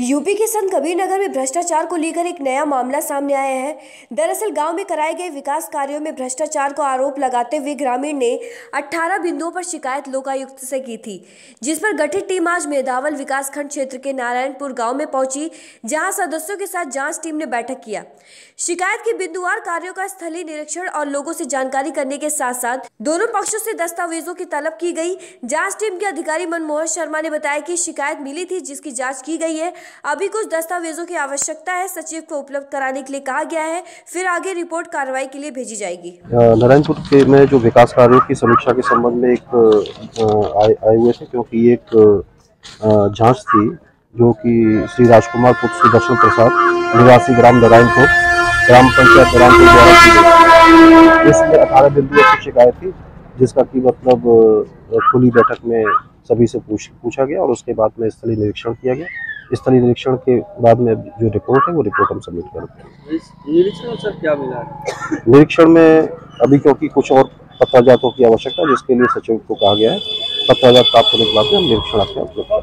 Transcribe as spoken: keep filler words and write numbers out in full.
UP के संत कबीरनगर में भ्रष्टाचार को लेकर एक नया मामला सामने आया है। दरअसल गांव में कराए गए विकास कार्यों में भ्रष्टाचार को आरोप लगाते हुए ग्रामीण ने अठारह बिंदुओं पर शिकायत लोकायुक्त से की थी, जिस पर गठित टीम आज मेहदावल विकासखंड क्षेत्र के नारायणपुर गांव में पहुंची, जहां सदस्यों के साथ जाँच टीम ने बैठक किया। शिकायत के बिंदुवार कार्यों का स्थलीय निरीक्षण और लोगों से जानकारी करने के साथ साथ दोनों पक्षों से दस्तावेजों की तलब की गई। जाँच टीम के अधिकारी मनमोहन शर्मा ने बताया कि शिकायत मिली थी, जिसकी जाँच की गई है। अभी कुछ दस्तावेजों की आवश्यकता है, सचिव को उपलब्ध कराने के लिए कहा गया है, फिर आगे रिपोर्ट कार्रवाई के लिए भेजी जाएगी। नारायणपुर के में जो विकास कार्यों की समीक्षा के संबंध में एक आए हुए थे, क्योंकि एक जांच थी जो कि श्री राजकुमार पुत्र सुदर्शन प्रसाद निवासी ग्राम नारायणपुर ग्राम पंचायत नारायणपुर द्वारा की गई। इसमें अठारह बिंदुओं की शिकायत थी, जिसका की मतलब खुली बैठक में सभी से पूछा गया और उसके बाद में स्थलीय निरीक्षण किया गया। स्थलीय निरीक्षण के बाद में जो रिपोर्ट है वो रिपोर्ट हम सबमिट करते हैं। निरीक्षण सर क्या मिला है? निरीक्षण में अभी क्योंकि कुछ और पत्राजातों की आवश्यकता है, जिसके लिए सचिव को कहा गया है। पत्राजात प्राप्त होने के बाद में हम निरीक्षण आपके